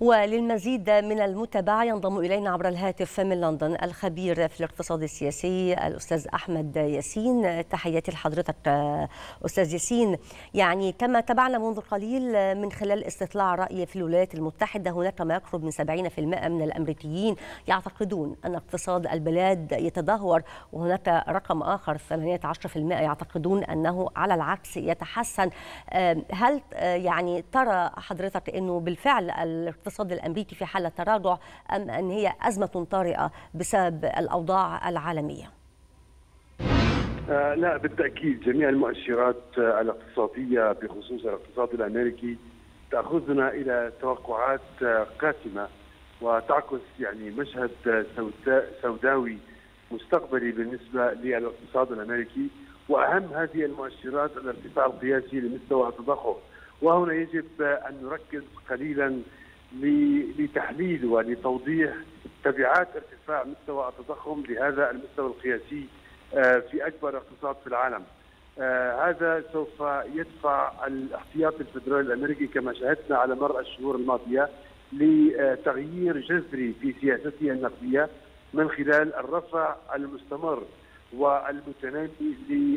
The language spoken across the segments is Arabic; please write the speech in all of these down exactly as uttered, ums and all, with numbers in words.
وللمزيد من المتابعة ينضم إلينا عبر الهاتف من لندن الخبير في الاقتصاد السياسي الأستاذ أحمد ياسين. تحياتي لحضرتك أستاذ ياسين. يعني كما تابعنا منذ قليل من خلال استطلاع رأي في الولايات المتحدة، هناك ما يقرب من سبعين بالمئة من الأمريكيين يعتقدون أن اقتصاد البلاد يتدهور، وهناك رقم آخر ثمانية عشر بالمئة يعتقدون أنه على العكس يتحسن. هل يعني ترى حضرتك أنه بالفعل الاقتصاد الأمريكي في حالة تراجع، أم أن هي أزمة طارئة بسبب الأوضاع العالمية؟ آه لا، بالتأكيد جميع المؤشرات الاقتصادية بخصوص الاقتصاد الأمريكي تأخذنا إلى توقعات قاتمة وتعكس يعني مشهد سوداوي مستقبلي بالنسبة للاقتصاد الأمريكي. وأهم هذه المؤشرات الارتفاع القياسي لمستوى التضخم، وهنا يجب أن نركز قليلا لتحليل ولتوضيح تبعات ارتفاع مستوى التضخم لهذا المستوى القياسي في أكبر اقتصاد في العالم. هذا سوف يدفع الاحتياطي الفيدرالي الأمريكي كما شاهدنا على مر الشهور الماضية لتغيير جذري في سياسته النقدية من خلال الرفع المستمر والمتنامي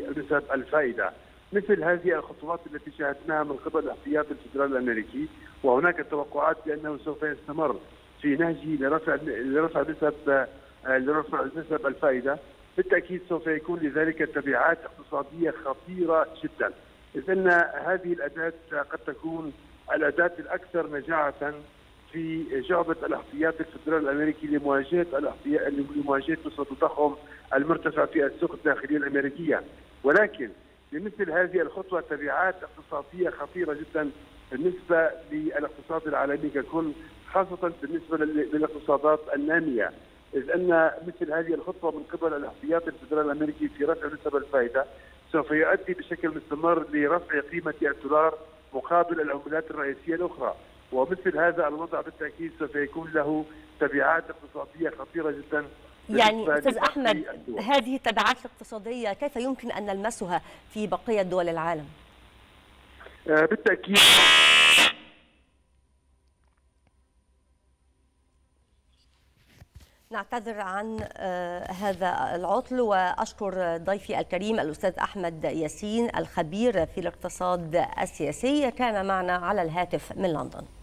لنسب الفائدة. مثل هذه الخطوات التي شاهدناها من قبل الاحتياط الفيدرالي الامريكي، وهناك توقعات بانه سوف يستمر في نهجه لرفع لرفع نسب لرفع نسب الفائده. بالتاكيد سوف يكون لذلك تبعات اقتصاديه خطيره جدا، اذ ان هذه الاداه قد تكون الاداه الاكثر نجاعه في جعبه الاحتياط الفيدرالي الامريكي لمواجهه الاحتياط لمواجهه نسبه التضخم المرتفع في السوق الداخليه الامريكيه. ولكن لمثل هذه الخطوة تبعات اقتصادية خطيرة جدا بالنسبة للاقتصاد العالمي ككل، خاصة بالنسبة للاقتصادات النامية، إذ أن مثل هذه الخطوة من قبل الاحتياط الفيدرالي الأمريكي في رفع نسب الفائدة سوف يؤدي بشكل مستمر لرفع قيمة الدولار مقابل العملات الرئيسية الأخرى، ومثل هذا الوضع بالتأكيد سوف يكون له تبعات اقتصادية خطيرة جدا. يعني أستاذ أحمد، هذه التبعات الاقتصادية كيف يمكن أن نلمسها في بقية دول العالم؟ آه بالتأكيد نعتذر عن هذا العطل، وأشكر ضيفي الكريم الأستاذ أحمد ياسين الخبير في الاقتصاد السياسي، كان معنا على الهاتف من لندن.